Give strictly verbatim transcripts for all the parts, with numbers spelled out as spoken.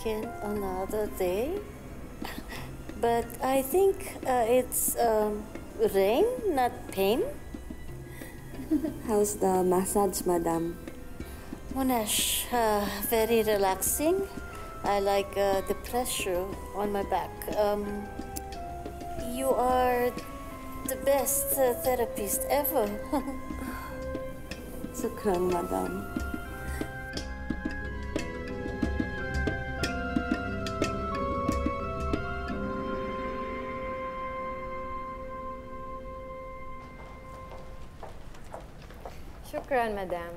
again another day. But I think uh, it's um, rain, not pain. How's the massage, madam? Monash, uh, very relaxing. I like uh, the pressure on my back. Um, you are the best uh, therapist ever. Shukran, madam. Shukran, madam.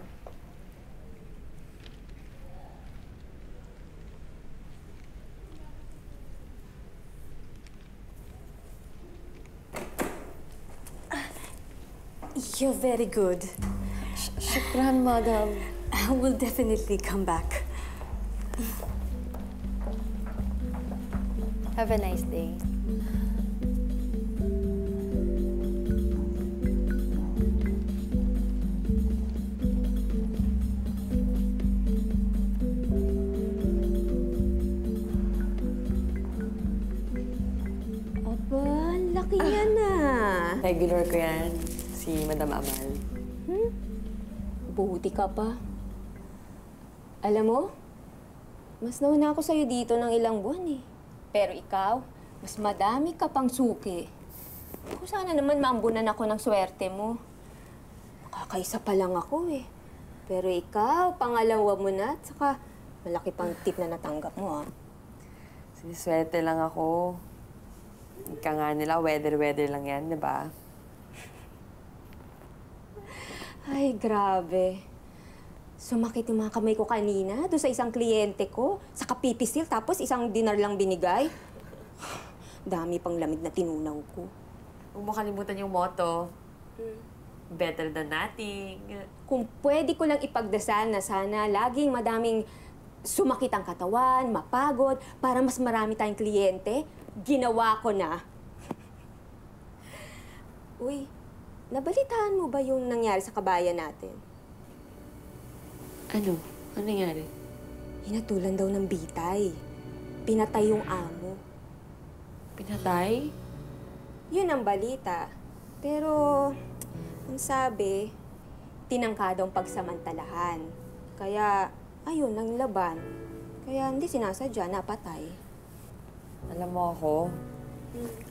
You're very good. Sh Shukran, madam. I will definitely come back. Have a nice day. Regular ko yan, si Madam Amal. Hmm? Buti ka pa. Alam mo, mas nauna ako sa'yo dito ng ilang buwan eh. Pero ikaw, mas madami ka pang suki. Kung sana naman maambunan ako ng swerte mo. Nakakaisa pa lang ako eh. Pero ikaw, pangalawa mo na at saka malaki pang tip na natanggap mo ah. Siniswerte lang ako. Ika nga nila, weather-weather lang yan, di ba? Ay, grabe. Sumakit yung mga kamay ko kanina doon sa isang kliyente ko, sa kapipisil, tapos isang dinar lang binigay. Dami pang lamig na tinunaw ko. Huwag mo kalimutan yung motto. Mm. Better than nothing. Kung pwede ko lang ipagdasal na sana laging madaming sumakit ang katawan, mapagod, para mas marami tayong kliyente, ginawa ko na. Uy, nabalitaan mo ba yung nangyari sa kabayan natin? Ano? Ano nangyari? Hinatulan daw ng bitay. Pinatay yung amo. Pinatay? Yun ang balita. Pero, ang sabi, tinangkadong pagsamantalahan. Kaya, ayun, ang laban. Kaya hindi sinasadya, napatay. Alam mo ako,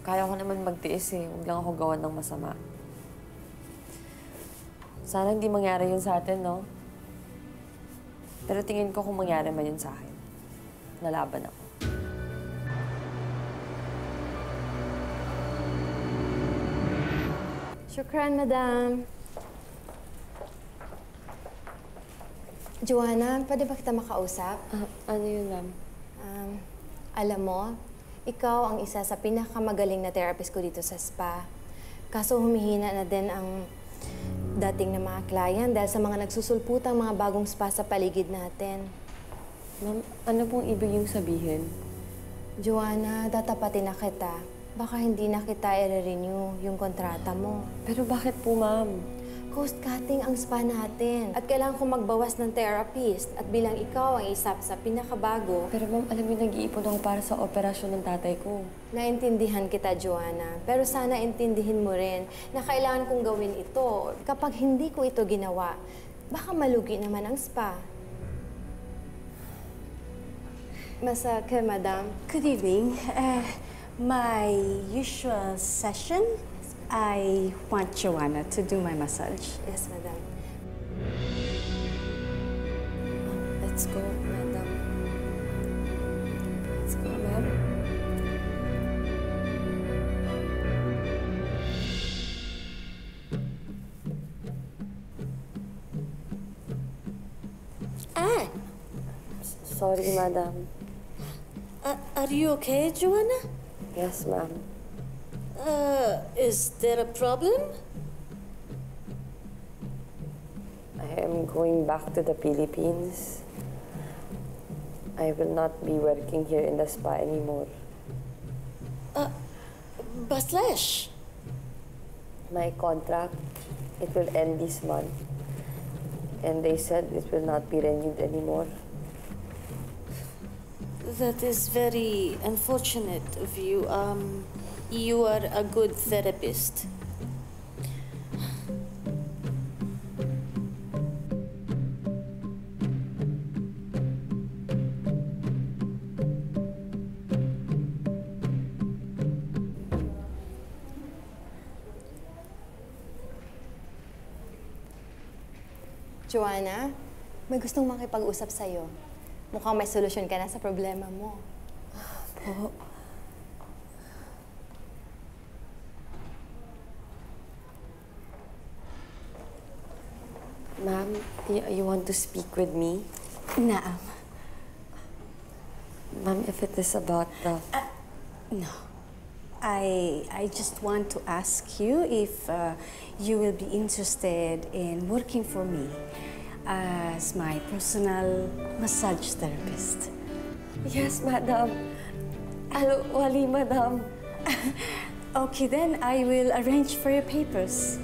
kaya ko naman magtiis eh. Huwag lang ako gawan ng masama. Sana hindi mangyari yun sa atin, no? Pero tingin ko kung mangyari man yun sa akin. Nalaban ako. Shukran, madam. Joanna, pwede ba kita makausap? Uh, ano yun, ma'am? Um, alam mo, ikaw ang isa sa pinakamagaling na therapist ko dito sa spa. Kaso humihina na din ang dating na mga client dahil sa mga nagsusulputang mga bagong spa sa paligid natin. Ma'am, ano pong ibig yung sabihin? Joanna, datapatin na kita. Baka hindi na kita i-renew yung kontrata mo. Pero bakit po, ma'am? Cost-cutting ang spa natin. At kailangan kong magbawas ng therapist. At bilang ikaw ang isa sa pinakabago... Pero ma'am, alam mo, nag-iipon ako para sa operasyon ng tatay ko. Naintindihan kita, Joanna. Pero sana intindihin mo rin na kailangan kong gawin ito. Kapag hindi ko ito ginawa, baka malugi naman ang spa. Masaka, madam. Good evening. Uh, my usual session... I want Joanna to do my massage. Yes, madam. Let's go, madam. Let's go, ma'am. Ah! Sorry, madam. Uh, are you okay, Joanna? Yes, ma'am. Uh, is there a problem? I am going back to the Philippines. I will not be working here in the spa anymore. Uh, but Lash? My contract, it will end this month. And they said it will not be renewed anymore. That is very unfortunate of you. Um, you are a good therapist. Joanna, may gustong makipag-usap sa'yo. Mukhang may solusyon ka na sa problema mo. Po. Ma'am, you want to speak with me? Naam. Ma'am, if it is about the... Uh, no. I, I just want to ask you if uh, you will be interested in working for me as my personal massage therapist. Yes, madam. Alwali, madam. Okay, then I will arrange for your papers.